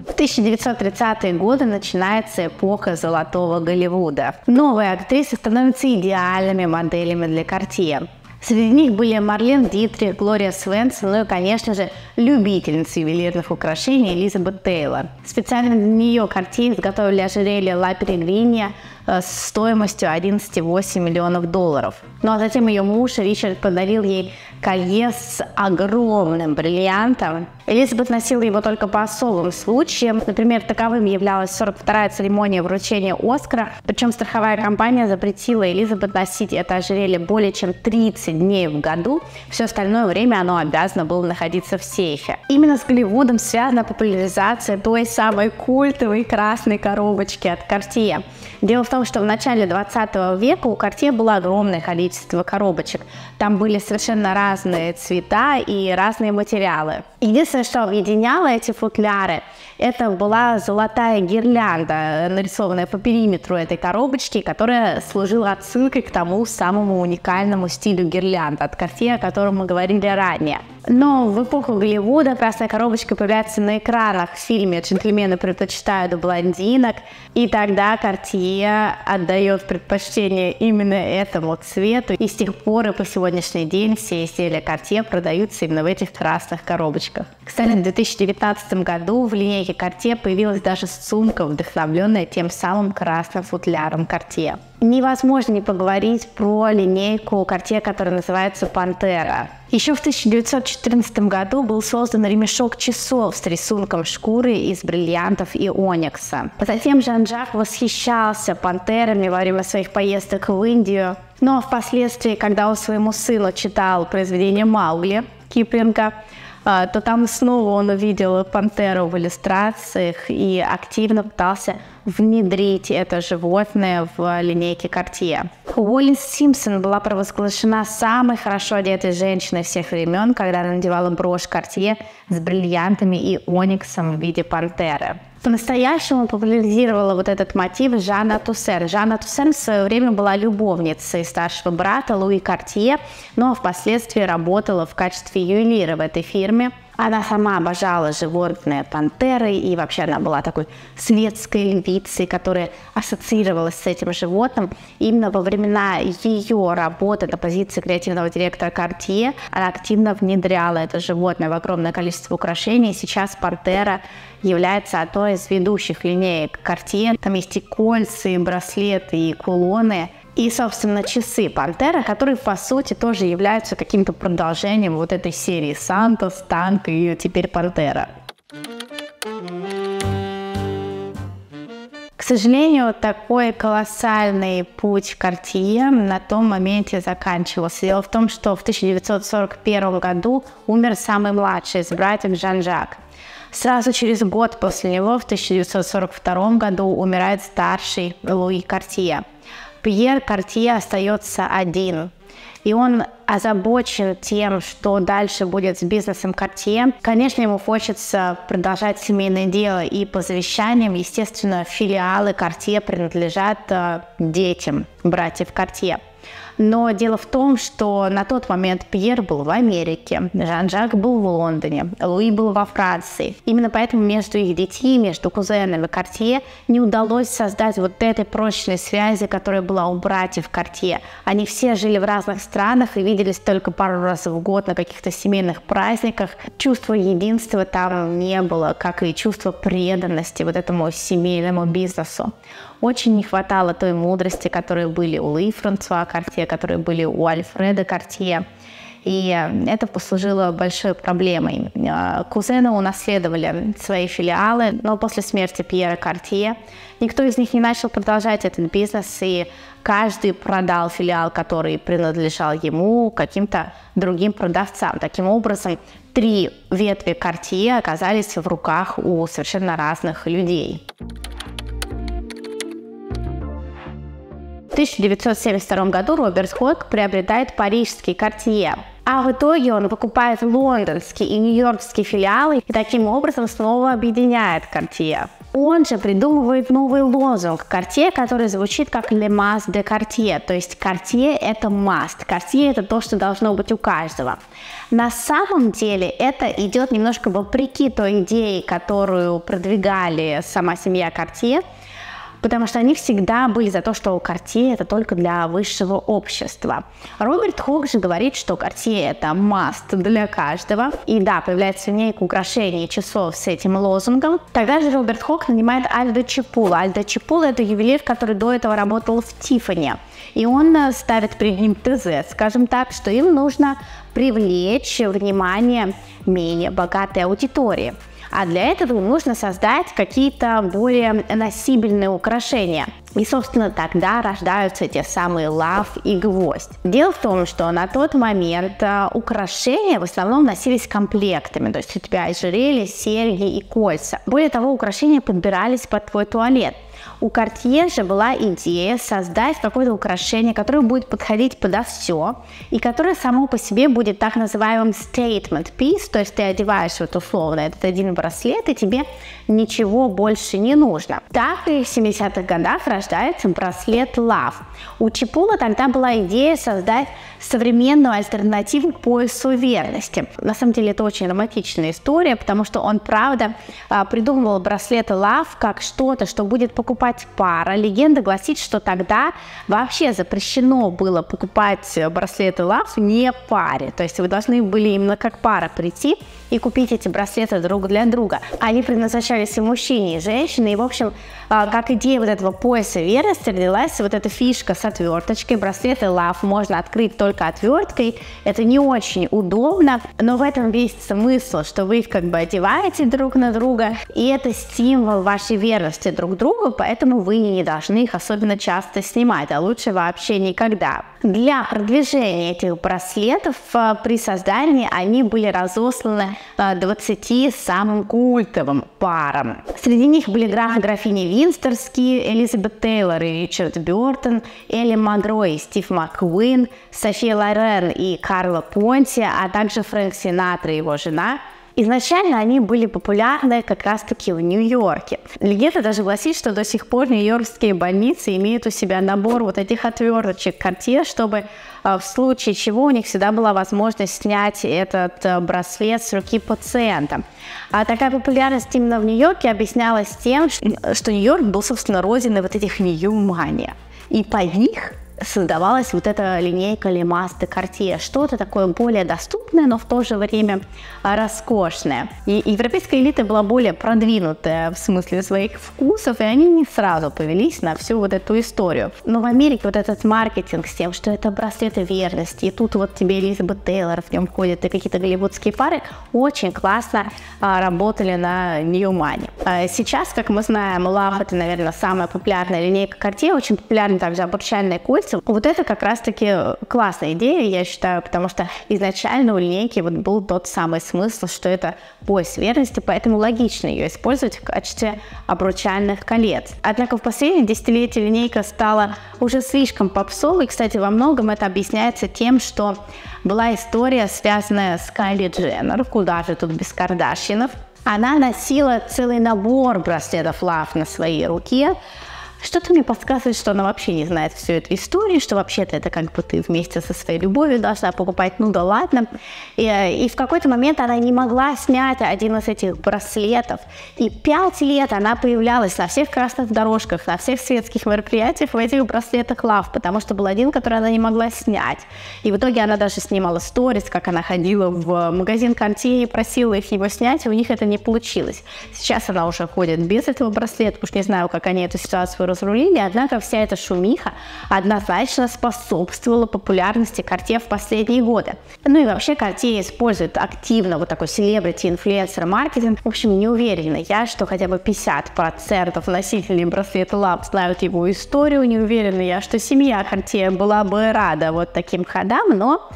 В тысяча девятьсот тридцатые годы начинается эпоха золотого Голливуда. Новые актрисы становятся идеальными моделями для Картье. Среди них были Марлен Дитрих, Глория Свенсон, ну и, конечно же, любительница ювелирных украшений Элизабет Тейлор. Специально для нее Картье изготовили ожерелье Ла Перегриния с стоимостью одиннадцать целых восемь десятых миллионов долларов. Ну а затем ее муж Ричард подарил ей колье с огромным бриллиантом. Элизабет носила его только по особым случаям. Например, таковым являлась сорок вторая церемония вручения Оскара. Причем страховая компания запретила Элизабет носить это ожерелье более чем тридцать дней в году. Все остальное время оно обязано было находиться в сейфе. Именно с Голливудом связана популяризация той самой культовой красной коробочки от Картье. Дело в том, что в начале двадцатого века у Картье было огромное количество коробочек. Там были совершенно разные цвета и разные материалы. Единственное, что объединяло эти футляры, это была золотая гирлянда, нарисованная по периметру этой коробочки, которая служила отсылкой к тому самому уникальному стилю гирлянда от Картье, о котором мы говорили ранее. Но в эпоху Голливуда красная коробочка появляется на экранах в фильме «Джентльмены предпочитают блондинок», и тогда Картье отдает предпочтение именно этому цвету, и с тех пор и по сегодняшний день все изделия Картье продаются именно в этих красных коробочках. Кстати, в две тысячи девятнадцатом году в линейке Картье появилась даже сумка, вдохновленная тем самым красным футляром Картье. невозможно не поговорить про линейку Картье, которая называется «Пантера». Еще в тысяча девятьсот четырнадцатом году был создан ремешок часов с рисунком шкуры из бриллиантов и оникса. Затем Жан-Жак восхищался пантерами во время своих поездок в Индию. Но впоследствии, когда он своему сыну читал произведение «Маугли» Киплинга, то там снова он увидел пантеру в иллюстрациях и активно пытался внедрить это животное в линейке Картье. Уоллис Симпсон была провозглашена самой хорошо одетой женщиной всех времен, когда она надевала брошь Картье с бриллиантами и ониксом в виде пантеры. По-настоящему популяризировала вот этот мотив Жанна Туссер. Жанна Туссер в свое время была любовницей старшего брата Луи Картье, но впоследствии работала в качестве ювелира в этой фирме. Она сама обожала животные пантеры, и вообще она была такой светской львицей, которая ассоциировалась с этим животным. Именно во времена ее работы на позиции креативного директора Картье она активно внедряла это животное в огромное количество украшений. Сейчас пантера является одной из ведущих линеек Картье. Там есть и кольца, и браслеты, и кулоны. И, собственно, часы пантера, которые, по сути, тоже являются каким-то продолжением вот этой серии «Сантос», «Танк» и теперь «Пантера». К сожалению, такой колоссальный путь Картье на том моменте заканчивался. Дело в том, что в тысяча девятьсот сорок первом году умер самый младший из братьев Жан-Жак. Сразу через год после него, в тысяча девятьсот сорок втором году, умирает старший Луи Картье. Пьер Картье остается один, и он озабочен тем, что дальше будет с бизнесом Картье. Конечно, ему хочется продолжать семейное дело, и по завещаниям, естественно, филиалы Картье принадлежат детям братьев Картье. Но дело в том, что на тот момент Пьер был в Америке, Жан-Жак был в Лондоне, Луи был во Франции. Именно поэтому между их детьми, между кузенами Картье не удалось создать вот этой прочной связи, которая была у братьев Картье. Они все жили в разных странах и виделись только пару раз в год на каких-то семейных праздниках. Чувства единства там не было, как и чувство преданности вот этому семейному бизнесу. Очень не хватало той мудрости, которые были у Луи Франсуа Картье, которые были у Альфреда Картье. И это послужило большой проблемой. Кузены унаследовали свои филиалы, но после смерти Пьера Картье никто из них не начал продолжать этот бизнес, и каждый продал филиал, который принадлежал ему, каким-то другим продавцам. Таким образом, три ветви Картье оказались в руках у совершенно разных людей. В тысяча девятьсот семьдесят втором году Роберт Хок приобретает парижский Картье, а в итоге он покупает лондонский и нью-йоркский филиалы и таким образом снова объединяет Картье. Он же придумывает новый лозунг Картье, который звучит как «Le Mas de Cartier», то есть Картье – это must, Картье – это то, что должно быть у каждого. На самом деле это идет немножко вопреки той идее, которую продвигали сама семья Картье, потому что они всегда были за то, что Картье – это только для высшего общества. Роберт Хок же говорит, что Картье – это must для каждого. И да, появляется линейка украшений и часов с этим лозунгом. Тогда же Роберт Хок нанимает Альдо Чипула. Альдо Чипула – это ювелир, который до этого работал в Тиффани. И он ставит перед ним ТЗ, скажем так, что им нужно привлечь внимание менее богатой аудитории. А для этого им нужно создать какие-то более носибельные украшения. И, собственно, тогда рождаются те самые лав и гвоздь. Дело в том, что на тот момент украшения в основном носились комплектами. То есть у тебя ожерелье, серьги и кольца. Более того, украшения подбирались под твой туалет. У Картье же была идея создать какое-то украшение, которое будет подходить подо все, и которое само по себе будет так называемым statement piece, то есть ты одеваешь вот условно этот один браслет, и тебе ничего больше не нужно. Так и в семидесятых годах рождается браслет Love. У Чипула тогда была идея создать современную альтернативу поясу верности. На самом деле это очень романтичная история, потому что он, правда, придумывал браслет Love как что-то, что будет покупать покупать пара. Легенда гласит, что тогда вообще запрещено было покупать браслеты лав не паре. То есть вы должны были именно как пара прийти и купить эти браслеты друг для друга. Они предназначались и мужчине, и женщине. И, в общем, как идея вот этого пояса верности родилась вот эта фишка с отверточкой. Браслеты лав можно открыть только отверткой. Это не очень удобно, но в этом весь смысл, что вы их как бы одеваете друг на друга, и это символ вашей верности друг другу, поэтому вы не должны их особенно часто снимать, а лучше вообще никогда. Для продвижения этих браслетов при создании они были разосланы двадцати самым культовым парам. Среди них были граф и графини Винстерские, Элизабет Тейлор и Ричард Бёртон, Элли Магро и Стив МакКуин, София Лорен и Карла Понти, а также Фрэнк Синатра и его жена. Изначально они были популярны как раз-таки в Нью-Йорке. Легенда даже гласит, что до сих пор нью-йоркские больницы имеют у себя набор вот этих отверточек Картье, чтобы в случае чего у них всегда была возможность снять этот браслет с руки пациента. А такая популярность именно в Нью-Йорке объяснялась тем, что Нью-Йорк был, собственно, родиной вот этих нью-мания. И по них создавалась вот эта линейка Лемасты Картье, что-то такое более доступное, но в то же время роскошное. И европейская элита была более продвинутая в смысле своих вкусов, и они не сразу повелись на всю вот эту историю. Но в Америке вот этот маркетинг с тем, что это браслеты верности, и тут вот тебе Элизабет Тейлор в нем ходит, и какие-то голливудские пары, очень классно а, работали на Нью-Мане. А сейчас, как мы знаем, лав — это, наверное, самая популярная линейка Картье, очень популярны также обручальные кольца. Вот это как раз-таки классная идея, я считаю, потому что изначально у линейки вот был тот самый смысл, что это пояс верности, поэтому логично ее использовать в качестве обручальных колец. Однако в последние десятилетия линейка стала уже слишком попсовой, кстати, во многом это объясняется тем, что была история, связанная с Кайли Дженнер, куда же тут без Кардашьянов. Она носила целый набор браслетов лав на своей руке. Что-то мне подсказывает, что она вообще не знает всю эту историю, что вообще-то это как бы ты вместе со своей любовью должна покупать, ну да ладно. И, и в какой-то момент она не могла снять один из этих браслетов. И пять лет она появлялась на всех красных дорожках, на всех светских мероприятиях в этих браслетах лав, потому что был один, который она не могла снять. И в итоге она даже снимала сторис, как она ходила в магазин Картье и просила их его снять, и у них это не получилось. Сейчас она уже ходит без этого браслета, уж не знаю, как они эту ситуацию разрулили, однако вся эта шумиха однозначно способствовала популярности Картье в последние годы. Ну и вообще Картье использует активно вот такой селебрити-инфлюенсер-маркетинг. В общем, не уверена я, что хотя бы пятьдесят процентов носителей браслета лав знают его историю, не уверена я, что семья Картье была бы рада вот таким ходам, но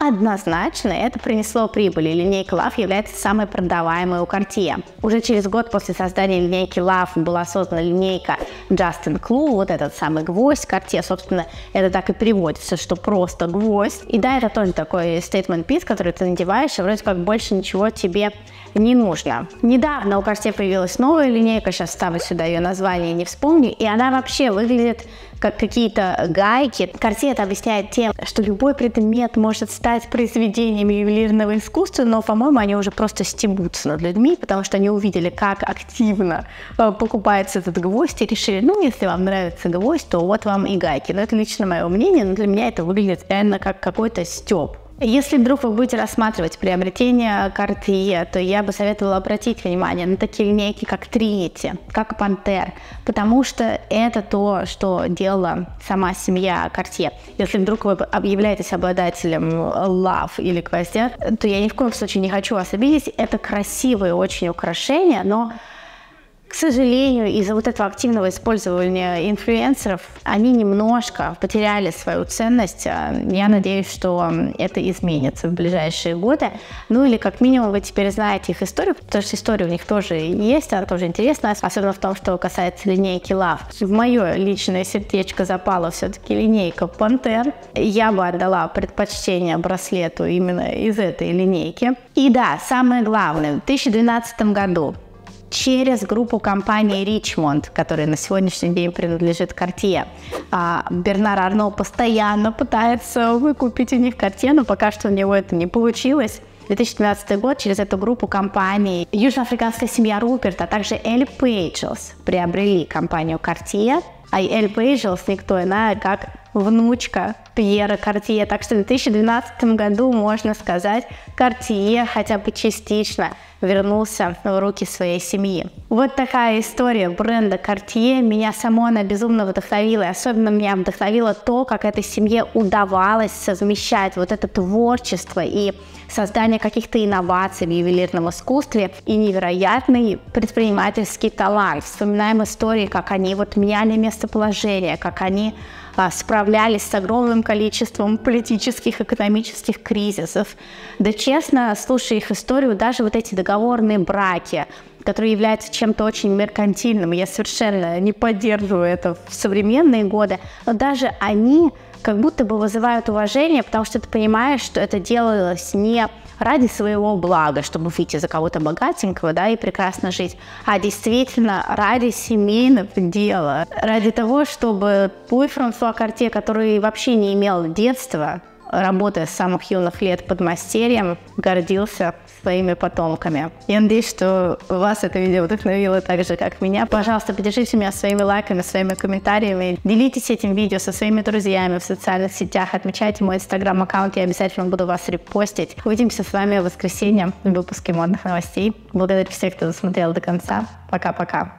однозначно это принесло прибыль, и линейка лав является самой продаваемой у Картье. Уже через год после создания линейки лав была создана линейка Justin Clou, вот этот самый гвоздь Картье, собственно, это так и переводится, что просто гвоздь. И да, это тоже такой стейтмент-пис, который ты надеваешь, и вроде как больше ничего тебе не нужно. Недавно у Картье появилась новая линейка, сейчас ставлю сюда ее название, не вспомню, и она вообще выглядит как какие-то гайки. Картье это объясняет тем, что любой предмет может стать произведением ювелирного искусства, но, по-моему, они уже просто стебутся над людьми, потому что они увидели, как активно покупается этот гвоздь, и решили, ну, если вам нравится гвоздь, то вот вам и гайки. Но это лично мое мнение, но для меня это выглядит реально как какой-то стёб. Если вдруг вы будете рассматривать приобретение Картье, то я бы советовала обратить внимание на такие линейки, как Тринити, как Пантер, потому что это то, что делала сама семья Картье. Если вдруг вы объявляетесь обладателем лав или гвоздя, то я ни в коем случае не хочу вас обидеть. Это красивые очень украшения, но, к сожалению, из-за вот этого активного использования инфлюенсеров они немножко потеряли свою ценность. Я надеюсь, что это изменится в ближайшие годы. Ну или как минимум вы теперь знаете их историю, потому что история у них тоже есть, она тоже интересна, особенно в том, что касается линейки лав. В мое личное сердечко запала все-таки линейка Пантер. Я бы отдала предпочтение браслету именно из этой линейки. И да, самое главное, в две тысячи двенадцатом году через группу компании Ричмонд, которая на сегодняшний день принадлежит Картье, Бернар Арно постоянно пытается выкупить у них Картье, но пока что у него это не получилось. две тысячи двенадцатый год через эту группу компаний южноафриканская семья Руперт, а также Эль Пейджелс приобрели компанию Cartier. А Эль Пейджелс никто иная, как внучка Пьера Картье. Так что в две тысячи двенадцатом году, можно сказать, Картье хотя бы частично вернулся в руки своей семьи. Вот такая история бренда Картье. Меня само она безумно вдохновила. И особенно меня вдохновило то, как этой семье удавалось совмещать вот это творчество и создание каких-то инноваций в ювелирном искусстве и невероятный предпринимательский талант. Вспоминаем истории, как они вот меняли местоположение, как они справлялись с огромным количеством политических, экономических кризисов. Да честно, слушая их историю, даже вот эти договорные браки, которые являются чем-то очень меркантильным, я совершенно не поддерживаю это в современные годы, но даже они как будто бы вызывают уважение, потому что ты понимаешь, что это делалось не ради своего блага, чтобы выйти за кого-то богатенького, да, и прекрасно жить, а действительно ради семейного дела, ради того, чтобы Луи Франсуа Картье, который вообще не имел детства, работая с самых юных лет подмастерьем, гордился своими потомками. Я надеюсь, что вас это видео вдохновило так же, как меня. Пожалуйста, поддержите меня своими лайками, своими комментариями. Делитесь этим видео со своими друзьями в социальных сетях. Отмечайте мой инстаграм-аккаунт, я обязательно буду вас репостить. Увидимся с вами в воскресенье в выпуске модных новостей. Благодарю всех, кто досмотрел до конца. Пока-пока.